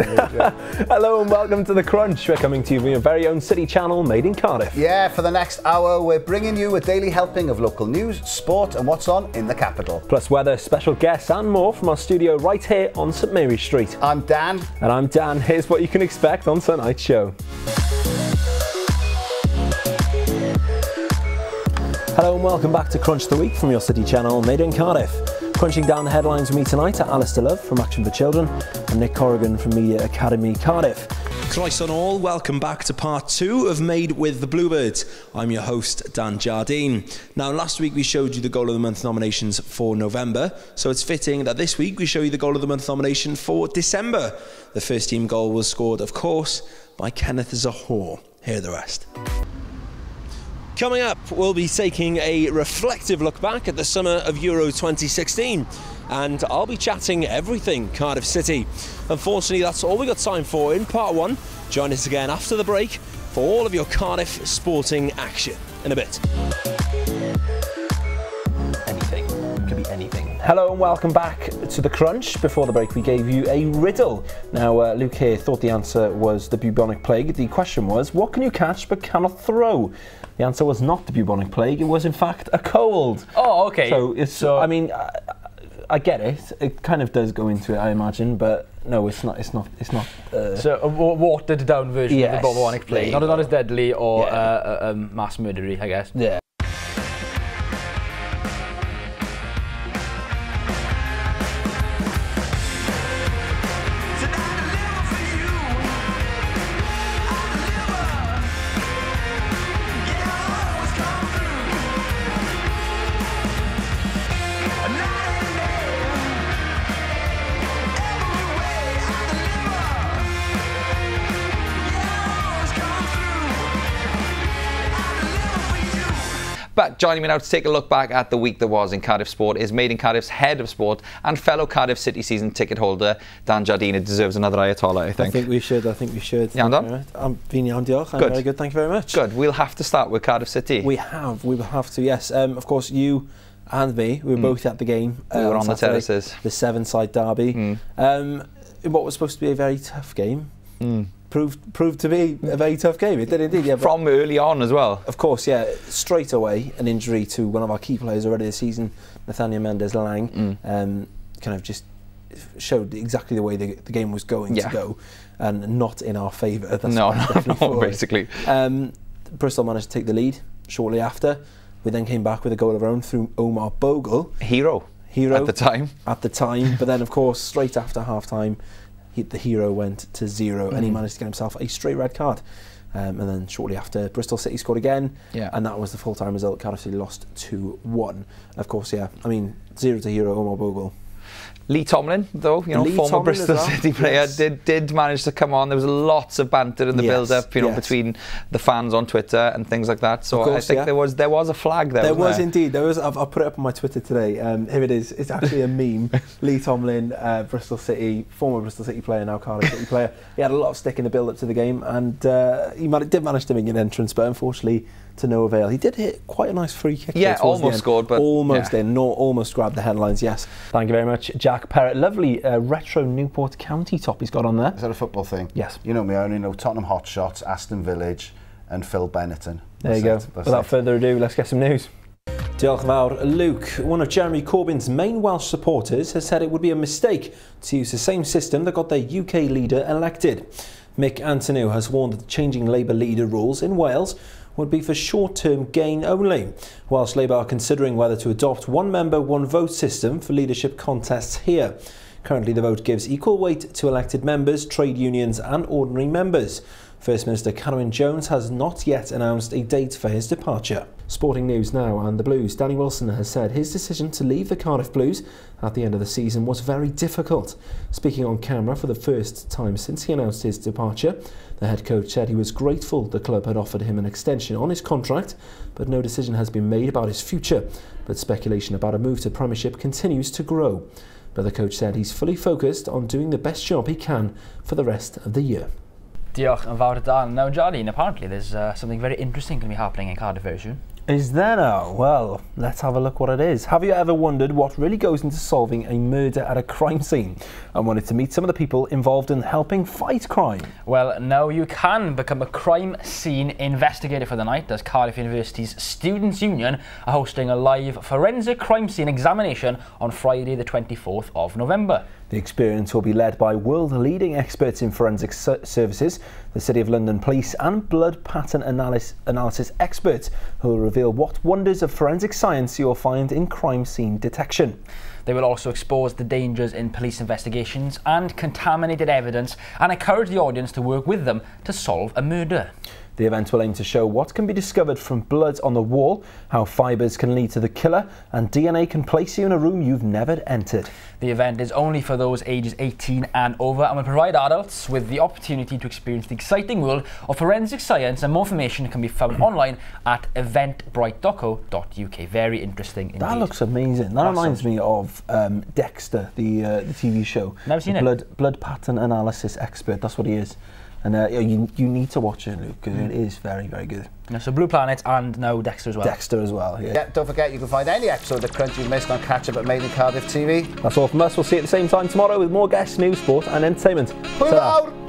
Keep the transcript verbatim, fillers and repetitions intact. Hello and welcome to The Crunch. We're coming to you from your very own City Channel Made in Cardiff. Yeah, for the next hour we're bringing you a daily helping of local news, sport and what's on in the capital. Plus weather, special guests and more from our studio right here on St Mary's Street. I'm Dan. And I'm Dan. Here's what you can expect on tonight's show. Hello and welcome back to Crunch The Week from your City Channel Made in Cardiff. Crunching down the headlines with me tonight are Alistair Love from Action for Children and Nick Corrigan from Media Academy Cardiff. Christ on all, welcome back to part two of Made with the Bluebirds. I'm your host, Dan Jardine. Now, last week we showed you the Goal of the Month nominations for November, so it's fitting that this week we show you the Goal of the Month nomination for December. The first team goal was scored, of course, by Kenneth Zahor. Hear the rest. Coming up, we'll be taking a reflective look back at the summer of Euro twenty sixteen, and I'll be chatting everything Cardiff City. Unfortunately, that's all we got time for in part one. Join us again after the break for all of your Cardiff sporting action in a bit. Hello and welcome back to The Crunch. Before the break we gave you a riddle. Now uh, Luke here thought the answer was the bubonic plague. The question was, what can you catch but cannot throw? The answer was not the bubonic plague, it was in fact a cold. Oh, okay. So, it's, so I mean, I, I get it, it kind of does go into it I imagine, but no, it's not, it's not, it's not. Uh, so a watered down version yes, of the bubonic plague, not, not as deadly or yeah. uh, um, mass murdery, I guess. Yeah. But joining me now to take a look back at the week that was in Cardiff Sport is Made in Cardiff's head of sport and fellow Cardiff City season ticket holder, Dan Jardine. It deserves another Ayatollah, I think. I think we should, I think we should. Yeah, I'm done. I'm very good, thank you very much. Good, we'll have to start with Cardiff City. We have, we will have to, yes. Um, of course, you and me, we were mm. both at the game. We uh, were on Saturday, the terraces. The seven-side derby. Mm. Um, in what was supposed to be a very tough game. Mm. Proved proved to be a very tough game. It did indeed. Yeah, from early on as well. Of course, yeah. Straight away, an injury to one of our key players already this season, Nathaniel Mendes-Lang, mm. um, kind of just showed exactly the way the, the game was going yeah. to go, and not in our favour. No, no, no basically. Um, Bristol managed to take the lead shortly after. We then came back with a goal of our own through Omar Bogle. Hero. Hero. At the time. At the time. But then, of course, straight after half-time, the hero went to zero mm. and he managed to get himself a straight red card. Um, and then shortly after, Bristol City scored again yeah. and that was the full-time result. Cardiff City lost two one. Of course, yeah, I mean, zero to hero, Omar Bogle. Lee Tomlin, though, you know, Lee former Tomlin Bristol well. City player, yes. did did manage to come on. There was lots of banter in the yes, build-up, you know, yes. between the fans on Twitter and things like that. So course, I think yeah. there was there was a flag there. There was there? indeed. There was. I've, I've put it up on my Twitter today. Um, here it is. It's actually a meme. Lee Tomlin, uh, Bristol City, former Bristol City player, now Cardiff City player. He had a lot of stick in the build-up to the game, and uh, he did manage to make an entrance, but unfortunately, to no avail. He did hit quite a nice free kick. Yeah, almost scored, but almost yeah. in, not almost grabbed the headlines. Yes, thank you very much, Jack Parrott. Lovely uh, retro Newport County top he's got on there. Is that a football thing? Yes. You know me, I only know Tottenham Hotshots, Aston Village, and Phil Benetton. There you go. Without further ado, let's get some news. Diolch yn fawr. Luke, one of Jeremy Corbyn's main Welsh supporters, has said it would be a mistake to use the same system that got their U K leader elected. Mick Antonew has warned that changing Labour leader rules in Wales would be for short-term gain only. Whilst Labour are considering whether to adopt one member, one vote system for leadership contests here. Currently the vote gives equal weight to elected members, trade unions and ordinary members. First Minister Carwyn Jones has not yet announced a date for his departure. Sporting news now and the Blues. Danny Wilson has said his decision to leave the Cardiff Blues at the end of the season was very difficult. Speaking on camera for the first time since he announced his departure, the head coach said he was grateful the club had offered him an extension on his contract, but no decision has been made about his future. But speculation about a move to Premiership continues to grow. But the coach said he's fully focused on doing the best job he can for the rest of the year. Diolch yn fawr Dan. Now Jardine, apparently there's uh, something very interesting going to be happening in Cardiff very soon. Is there now? Well, let's have a look what it is. Have you ever wondered what really goes into solving a murder at a crime scene and wanted to meet some of the people involved in helping fight crime? Well, now you can become a crime scene investigator for the night, as Cardiff University's Students' Union are hosting a live forensic crime scene examination on Friday the twenty-fourth of November. The experience will be led by world-leading experts in forensic services, the City of London Police and blood pattern analysis, analysis experts who will reveal what wonders of forensic science you'll find in crime scene detection. They will also expose the dangers in police investigations and contaminated evidence and encourage the audience to work with them to solve a murder. The event will aim to show what can be discovered from blood on the wall, how fibres can lead to the killer, and D N A can place you in a room you've never entered. The event is only for those ages eighteen and over and will provide adults with the opportunity to experience the exciting world of forensic science, and more information can be found online at eventbrite dot co dot U K. Very interesting indeed. That looks amazing. That That's reminds awesome. me of um, Dexter, the, uh, the T V show. Never seen the it. Blood, blood pattern analysis expert. That's what he is. And uh, you, you need to watch it, Luke, because mm. it is very, very good. Yeah, so Blue Planet and now Dexter as well. Dexter as well, yeah. Yep, don't forget you can find any episode of Crunch you've missed on Catch Up at Made in Cardiff T V. That's all from us. We'll see you at the same time tomorrow with more guests, news, sport and entertainment.